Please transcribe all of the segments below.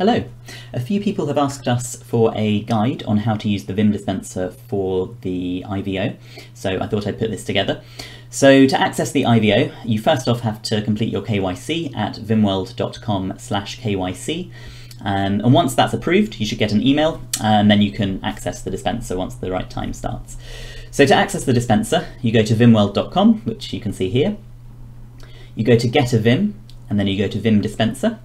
Hello! A few people have asked us for a guide on how to use the Vim dispenser for the IVO, so I thought I'd put this together. So to access the IVO, you first off have to complete your KYC at vimworld.com/KYC. And once that's approved, you should get an email and then you can access the dispenser once the right time starts. So to access the dispenser, you go to vimworld.com, which you can see here. You go to Get a Vim, and then you go to Vim Dispenser.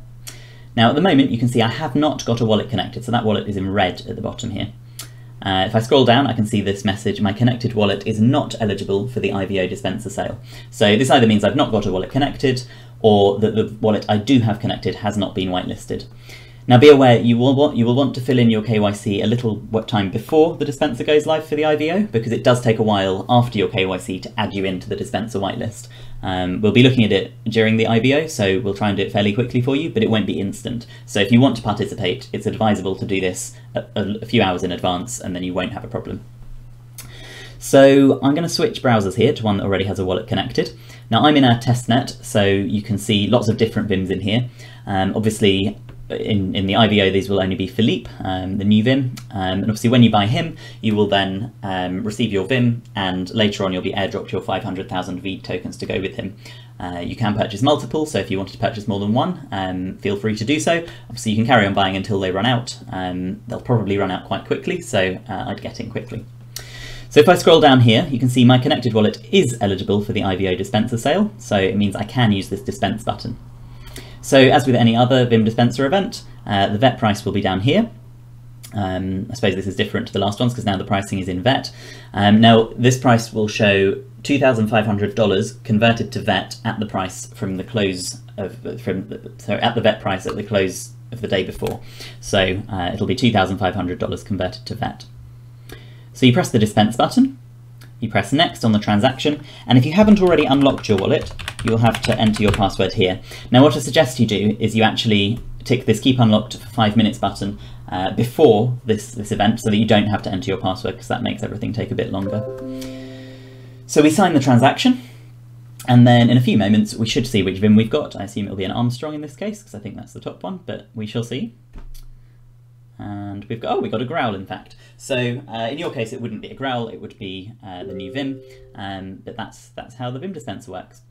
Now at the moment, you can see I have not got a wallet connected, so that wallet is in red at the bottom here. If I scroll down, I can see this message, my connected wallet is not eligible for the IVO dispenser sale. So this either means I've not got a wallet connected, or that the wallet I do have connected has not been whitelisted. Now be aware, you will want to fill in your KYC a little time before the dispenser goes live for the IVO, because it does take a while after your KYC to add you into the dispenser whitelist. We'll be looking at it during the IVO, so we'll try and do it fairly quickly for you, but it won't be instant. So if you want to participate, it's advisable to do this a few hours in advance, and then you won't have a problem. So I'm going to switch browsers here to one that already has a wallet connected. Now I'm in our testnet, so you can see lots of different VIMs in here. Obviously, in the IVO, these will only be Philippe, the new Vim, and obviously when you buy him, you will then receive your Vim, and later on you'll be airdropped your 500,000 V tokens to go with him. You can purchase multiple, so if you wanted to purchase more than one, feel free to do so. Obviously you can carry on buying until they run out. They'll probably run out quite quickly, so I'd get in quickly. So if I scroll down here, you can see my connected wallet is eligible for the IVO dispenser sale, so it means I can use this dispense button. So as with any other Vim dispenser event, the VET price will be down here. I suppose this is different to the last ones because now the pricing is in VET. Now this price will show $2,500 converted to VET at the price from the close of at the VET price at the close of the day before. So it'll be $2,500 converted to VET. So you press the dispense button. You press next on the transaction, and if you haven't already unlocked your wallet, you'll have to enter your password here. Now what I suggest you do is you actually tick this Keep Unlocked for 5 minutes button before this event, so that you don't have to enter your password, because that makes everything take a bit longer. So we sign the transaction, and then in a few moments we should see which Vim we've got. I assume it'll be an Armstrong in this case, because I think that's the top one, but we shall see. And we've got, oh, we got a growl in fact. So in your case, it wouldn't be a growl, it would be the new Vim, but that's how the Vim dispenser works.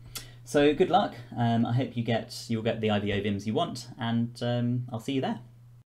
So good luck. I hope you'll get the IVO Vims you want, and I'll see you there.